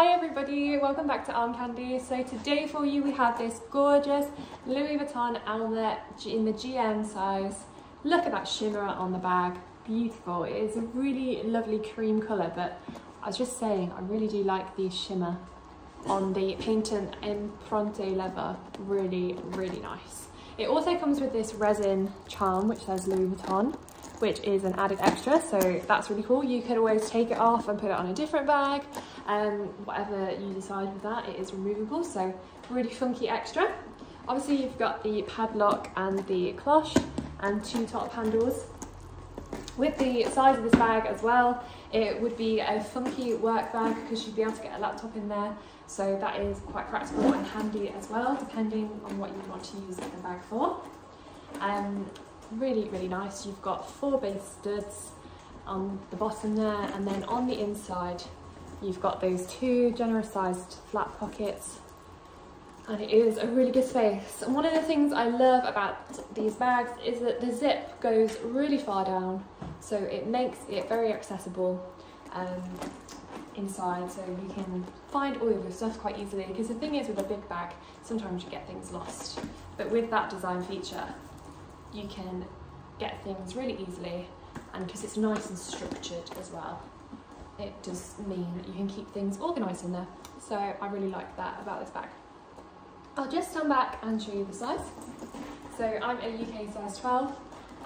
Hi everybody, welcome back to Arm Candy. So today for you we have this gorgeous Louis Vuitton outlet in the GM size. Look at that shimmer on the bag, beautiful. It is a really lovely cream colour, but I was just saying I really do like the shimmer on the patent empronte leather, really nice. It also comes with this resin charm which says Louis Vuitton, which is an added extra, so that's really cool. You could always take it off and put it on a different bag, whatever you decide with that. It is removable, so really funky extra. Obviously you've got the padlock and the cloche and two top handles. With the size of this bag as well, it would be a funky work bag because you'd be able to get a laptop in there, so that is quite practical and handy as well, depending on what you want to use the bag for. Really nice. You've got four base studs on the bottom there, and then on the inside you've got those two generous sized flat pockets, and it is a really good space. And one of the things I love about these bags is that the zip goes really far down, so it makes it very accessible inside, so you can find all of your stuff quite easily, because the thing is with a big bag sometimes you get things lost, but with that design feature you can get things really easily, and because it's nice and structured as well, it does mean that you can keep things organised in there. So I really like that about this bag. I'll just stand back and show you the size. So I'm a UK size 12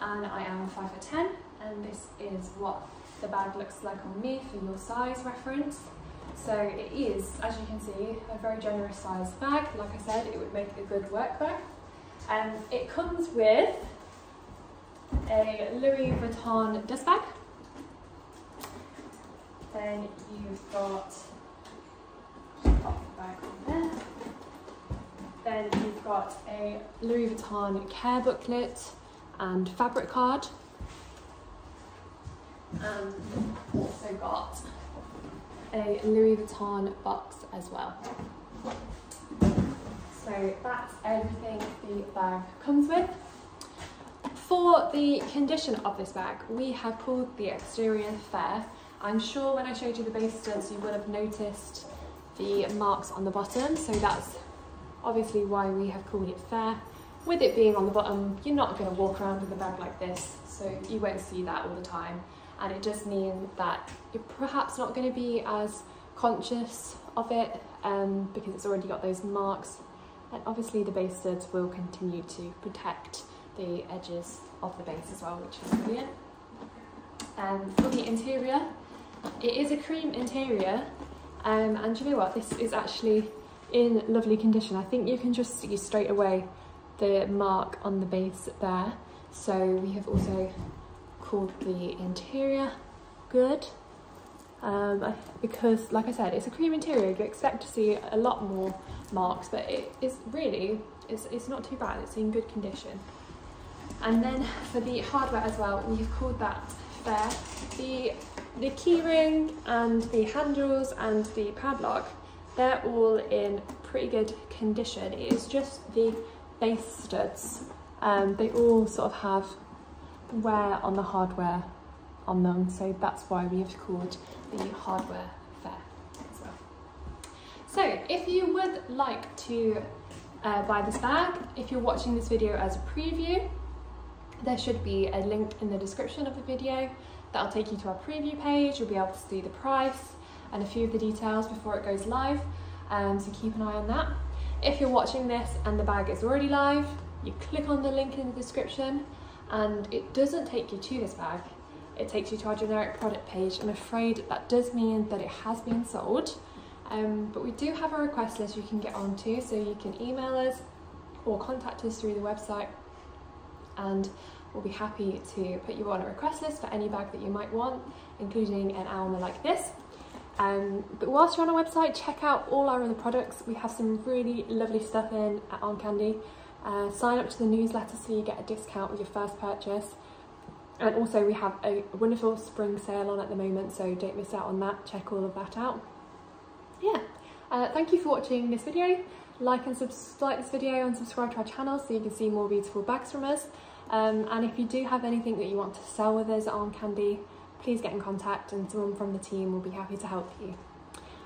and I am 5'10", and this is what the bag looks like on me for your size reference. So it is, as you can see, a very generous sized bag. Like I said, it would make a good work bag. It comes with a Louis Vuitton dust bag. Then you've got, pop the bag on there. Then you've got a Louis Vuitton care booklet and fabric card. And you've also got a Louis Vuitton box as well. So that's everything the bag comes with. For the condition of this bag, we have called the exterior fair. I'm sure when I showed you the base studs you would have noticed the marks on the bottom, so that's obviously why we have called it fair. With it being on the bottom, you're not going to walk around with a bag like this, so you won't see that all the time, and it does mean that you're perhaps not going to be as conscious of it because it's already got those marks. And obviously the base studs will continue to protect the edges of the base as well, which is brilliant. For the interior, it is a cream interior, and you know what, this is actually in lovely condition. I think you can just see straight away the mark on the base there, so we have also called the interior good. Because like I said, it's a cream interior, you expect to see a lot more marks, but it is really, it's not too bad, it's in good condition. And then for the hardware as well, we've called that fair. The key ring and the handles and the padlock, they're all in pretty good condition. It is just the base studs, they all sort of have wear on the hardware on them, so that's why we have called the hardware fair as well. So if you would like to buy this bag, if you're watching this video as a preview, there should be a link in the description of the video that'll take you to our preview page. You'll be able to see the price and a few of the details before it goes live, so keep an eye on that. If you're watching this and the bag is already live, you click on the link in the description and it doesn't take you to this bag. It takes you to our generic product page. I'm afraid that does mean that it has been sold, but we do have a request list you can get onto, so you can email us or contact us through the website, and we'll be happy to put you on a request list for any bag that you might want, including an Alma like this. But whilst you're on our website, check out all our other products. We have some really lovely stuff in at Arm Candy. Sign up to the newsletter so you get a discount with your first purchase. And also we have a wonderful spring sale on at the moment, so don't miss out on that. Check all of that out. Yeah, thank you for watching this video. Like this video and subscribe to our channel so you can see more beautiful bags from us. And if you do have anything that you want to sell with us at Arm Candy, please get in contact and someone from the team will be happy to help you.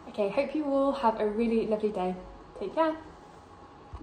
Okay, hope you all have a really lovely day. Take care.